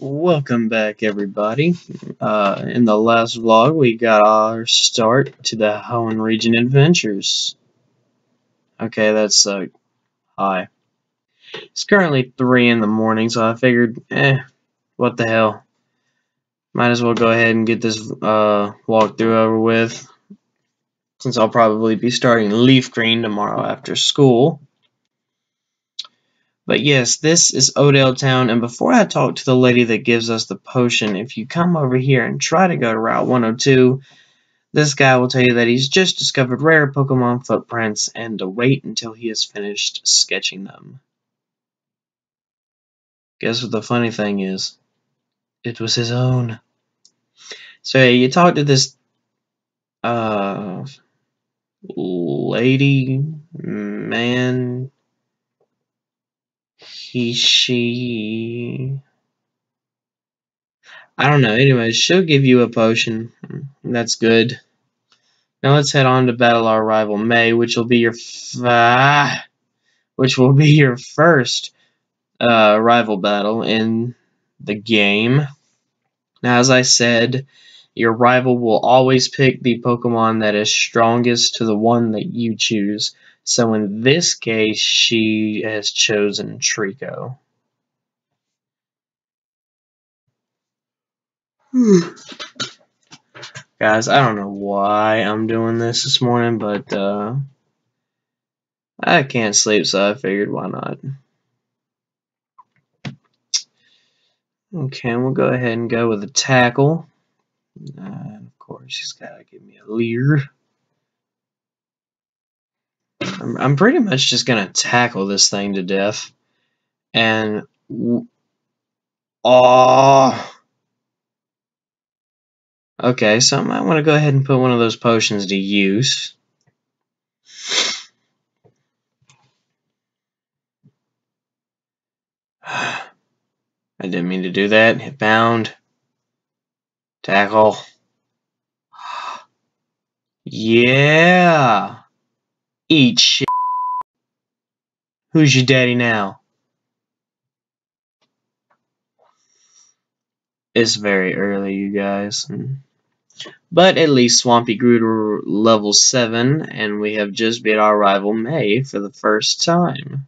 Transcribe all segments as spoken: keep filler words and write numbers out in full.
Welcome back, everybody. Uh, in the last vlog, we got our start to the Hoenn region adventures. Okay, that sucked. Hi. It's currently three in the morning, so I figured, eh, what the hell. Might as well go ahead and get this uh, walkthrough over with, since I'll probably be starting Leaf Green tomorrow after school. But yes, this is Odell Town, and before I talk to the lady that gives us the potion, if you come over here and try to go to Route one oh two, this guy will tell you that he's just discovered rare Pokemon footprints and to wait until he has finished sketching them. Guess what the funny thing is? It was his own. So yeah, you talk to this uh, lady, man... He, she... I don't know. Anyways, she'll give you a potion. That's good. Now let's head on to battle our rival May, which will be your f which will be your first uh, rival battle in the game. Now, as I said, your rival will always pick the Pokemon that is strongest to the one that you choose. So in this case, she has chosen Trico. Hmm. Guys, I don't know why I'm doing this this morning, but uh, I can't sleep, so I figured why not. Okay, we'll go ahead and go with a tackle. And of course, she's got to give me a leer. I'm pretty much just going to tackle this thing to death. And... Oh! Okay, so I might want to go ahead and put one of those potions to use. I didn't mean to do that. Hit bound. Tackle. Yeah! Eat shit. Who's your daddy now? It's very early, you guys. But at least Swampy grew to level seven, and we have just beat our rival May for the first time.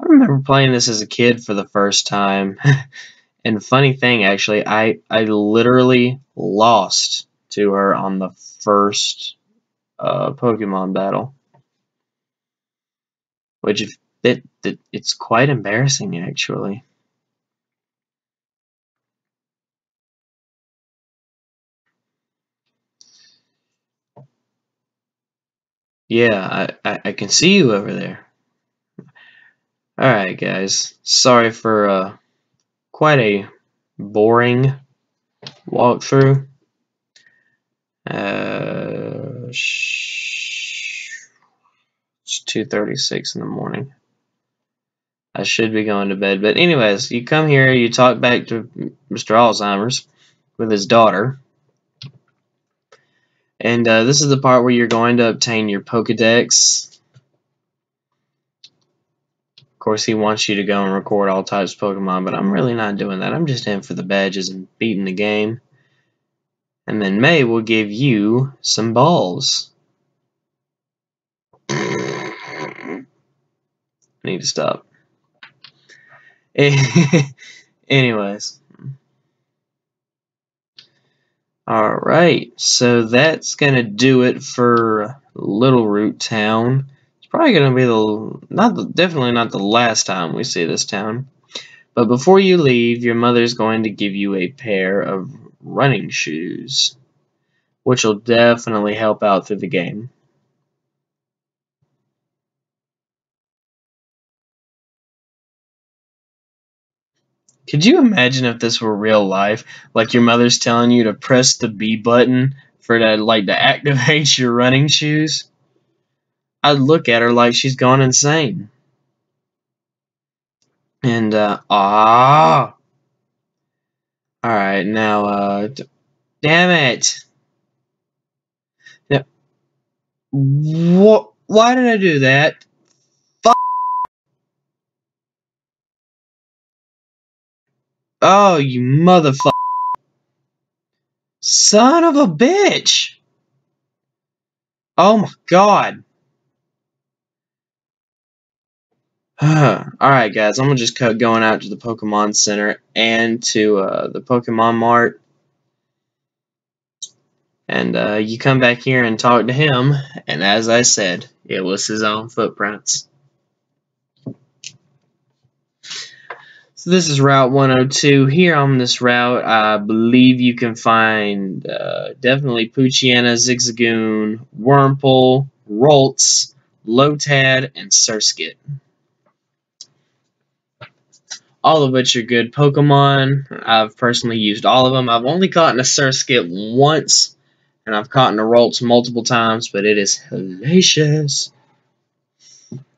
I remember playing this as a kid for the first time. And funny thing, actually, I, I literally lost to her on the first Uh, Pokemon battle, which if it, it, it's quite embarrassing, actually. Yeah, I, I, I can see you over there. Alright guys, sorry for uh, quite a boring walkthrough. Uh... It's two thirty-six in the morning. I should be going to bed. But anyways, you come here, you talk back to Mister Alzheimer's with his daughter. And uh, this is the part where you're going to obtain your Pokedex. Of course, he wants you to go and record all types of Pokemon, but I'm really not doing that. I'm just in for the badges and beating the game. And then May will give you some balls. I need to stop. Anyways. Alright, so that's going to do it for Little Root Town. It's probably going to be the, not the, definitely not the last time we see this town. But before you leave, your mother's going to give you a pair of running shoes, which will definitely help out through the game. Could you imagine if this were real life? Like your mother's telling you to press the B button for that, like to activate your running shoes? I'd look at her like she's gone insane. And uh ah. Alright, now, uh, damn it! Now, wh why did I do that? Fuck! Oh, you motherfucker. Son of a bitch. Oh my god. Alright guys, I'm just going out to the Pokemon Center and to uh, the Pokemon Mart. And uh, you come back here and talk to him, and as I said, it was his own footprints. So this is Route one oh two. Here on this route, I believe you can find uh, definitely Poochiana, Zigzagoon, Wurmple, Ralts, Lotad, and Surskit. All of which are good Pokemon. I've personally used all of them. I've only caught a Surskit once, and I've caught a Ralts multiple times, but it is hellacious.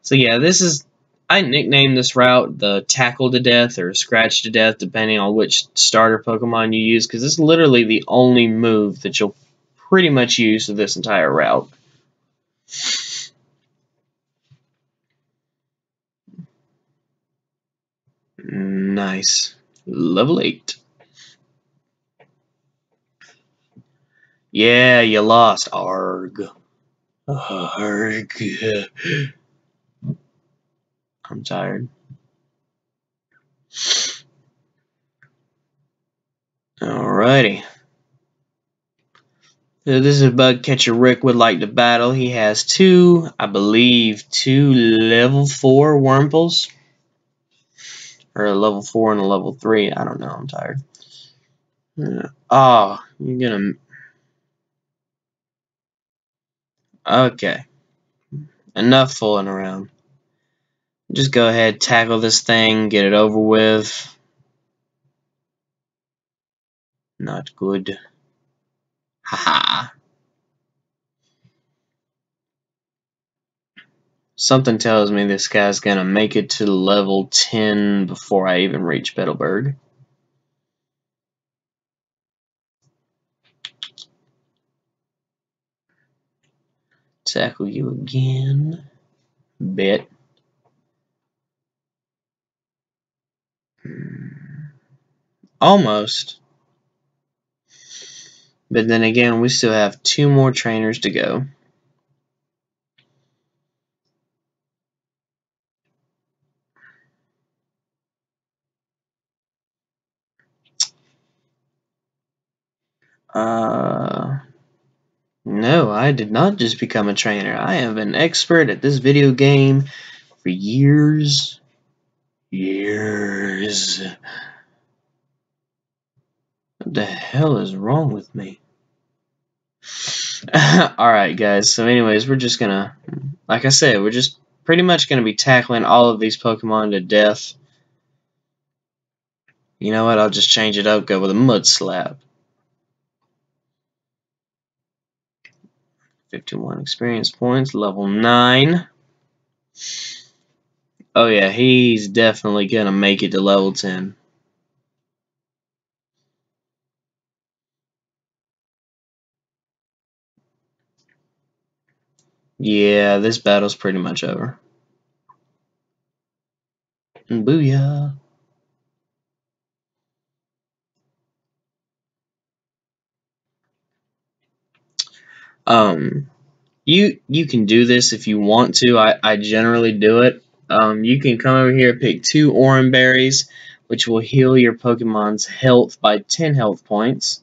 So yeah, this is, I nicknamed this route the Tackle to Death or Scratch to Death, depending on which starter Pokemon you use, because it's literally the only move that you'll pretty much use for this entire route. Nice. Level eight. Yeah, you lost. Arg. Arg. I'm tired. Alrighty. So this is a bug catcher Rick would like to battle. He has two, I believe, two level four Wurmples. Or a level four and a level three. I don't know. I'm tired. Oh, you're gonna. Okay. Enough fooling around. Just go ahead, tackle this thing, get it over with. Not good. Haha. Something tells me this guy's gonna make it to level ten before I even reach Betelberg. Tackle you again. Bet. Almost. But then again, we still have two more trainers to go. Uh, no, I did not just become a trainer. I am an expert at this video game for years. Years. What the hell is wrong with me? Alright, guys. So anyways, we're just gonna, like I said, we're just pretty much gonna be tackling all of these Pokemon to death. You know what? I'll just change it up, go with a mud slap. fifty-one experience points, level nine. Oh yeah, he's definitely gonna make it to level ten. Yeah, this battle's pretty much over. Booyah. Um, you you can do this if you want to. I, I generally do it. Um, you can come over here, pick two Oran Berries, which will heal your Pokemon's health by ten health points.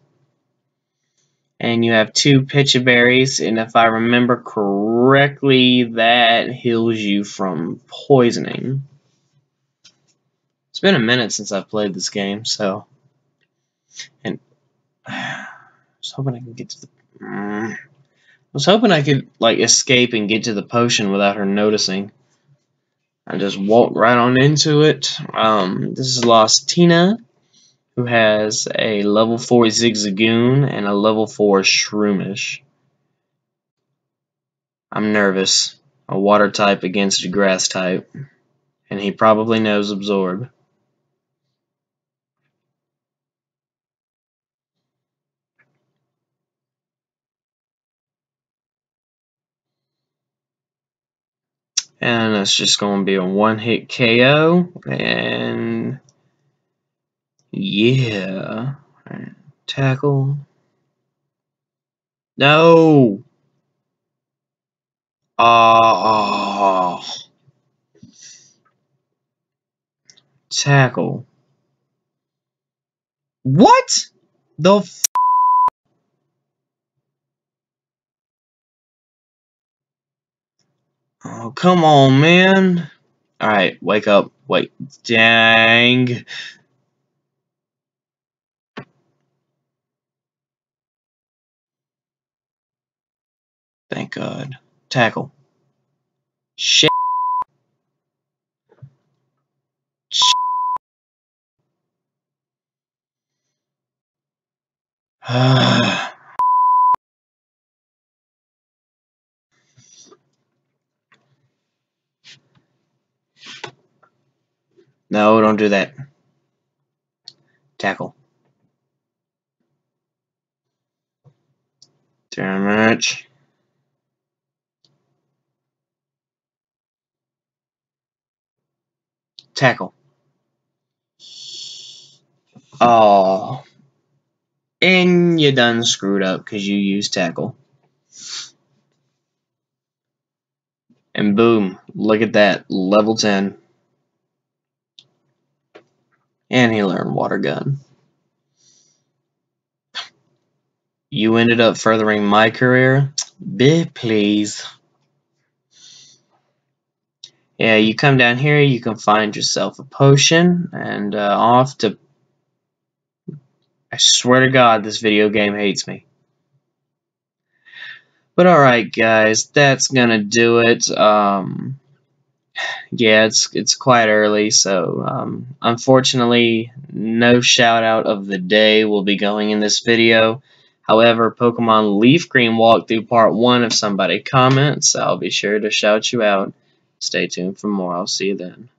And you have two Pichu Berries, and if I remember correctly, that heals you from poisoning. It's been a minute since I've played this game, so... And... I was hoping I could get to the... Mm. I was hoping I could, like, escape and get to the potion without her noticing. I just walked right on into it. Um, this is Lost Tina, who has a level four Zigzagoon and a level four Shroomish. I'm nervous. A water type against a grass type. And he probably knows Absorb. And that's just going to be a one-hit K O. And Yeah. Alright. Tackle. No! Ah. Uh, uh. Tackle. What? The f- Oh, come on, man. Alright, wake up. Wait. Dang. Thank God. Tackle. Shit. Shit. No, don't do that. Tackle. Damage. Tackle. Oh. And you done screwed up because you used tackle. And boom. Look at that. Level ten. And he learned water gun. You ended up furthering my career? Be please. Yeah, you come down here, you can find yourself a potion, and uh, off to... I swear to God, this video game hates me. But alright, guys, that's gonna do it. Um, yeah, it's, it's quite early, so um, unfortunately, no shout-out of the day will be going in this video. However, Pokemon Leaf Green Walkthrough Part one, if somebody comments, I'll be sure to shout you out. Stay tuned for more. I'll see you then.